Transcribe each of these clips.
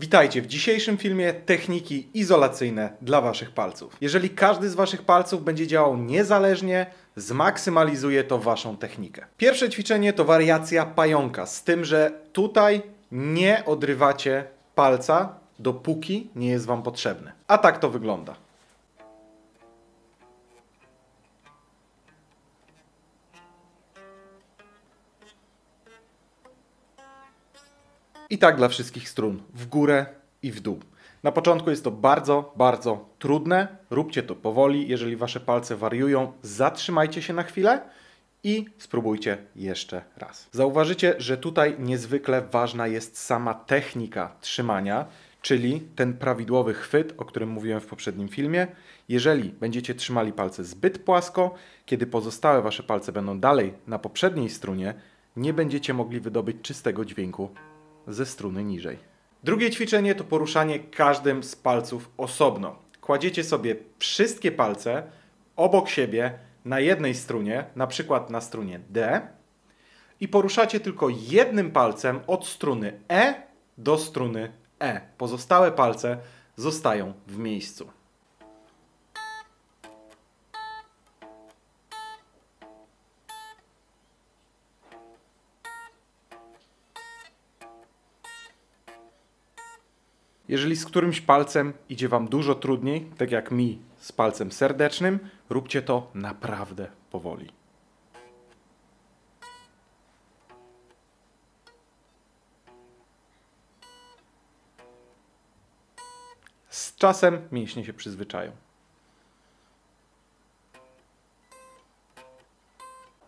Witajcie w dzisiejszym filmie techniki izolacyjne dla Waszych palców. Jeżeli każdy z Waszych palców będzie działał niezależnie, zmaksymalizuje to Waszą technikę. Pierwsze ćwiczenie to wariacja pająka, z tym, że tutaj nie odrywacie palca, dopóki nie jest Wam potrzebny. A tak to wygląda. I tak dla wszystkich strun, w górę i w dół. Na początku jest to bardzo, bardzo trudne. Róbcie to powoli. Jeżeli Wasze palce wariują, zatrzymajcie się na chwilę i spróbujcie jeszcze raz. Zauważycie, że tutaj niezwykle ważna jest sama technika trzymania, czyli ten prawidłowy chwyt, o którym mówiłem w poprzednim filmie. Jeżeli będziecie trzymali palce zbyt płasko, kiedy pozostałe Wasze palce będą dalej na poprzedniej strunie, nie będziecie mogli wydobyć czystego dźwięku ze struny niżej. Drugie ćwiczenie to poruszanie każdym z palców osobno. Kładziecie sobie wszystkie palce obok siebie na jednej strunie, na przykład na strunie D, i poruszacie tylko jednym palcem od struny E do struny E. Pozostałe palce zostają w miejscu. Jeżeli z którymś palcem idzie Wam dużo trudniej, tak jak mi z palcem serdecznym, róbcie to naprawdę powoli. Z czasem mięśnie się przyzwyczają.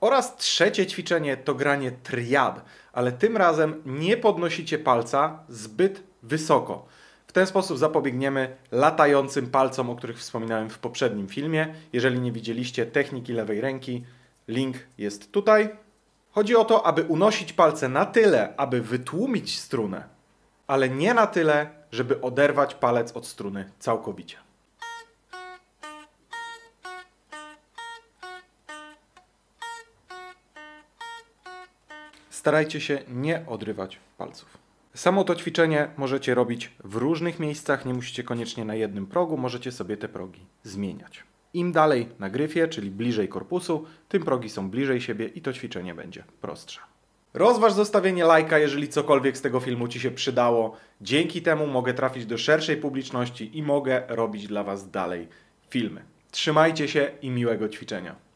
Oraz trzecie ćwiczenie to granie triad, ale tym razem nie podnosicie palca zbyt wysoko. W ten sposób zapobiegniemy latającym palcom, o których wspominałem w poprzednim filmie. Jeżeli nie widzieliście techniki lewej ręki, link jest tutaj. Chodzi o to, aby unosić palce na tyle, aby wytłumić strunę, ale nie na tyle, żeby oderwać palec od struny całkowicie. Starajcie się nie odrywać palców. Samo to ćwiczenie możecie robić w różnych miejscach, nie musicie koniecznie na jednym progu, możecie sobie te progi zmieniać. Im dalej na gryfie, czyli bliżej korpusu, tym progi są bliżej siebie i to ćwiczenie będzie prostsze. Rozważ zostawienie lajka, jeżeli cokolwiek z tego filmu Ci się przydało. Dzięki temu mogę trafić do szerszej publiczności i mogę robić dla Was dalej filmy. Trzymajcie się i miłego ćwiczenia.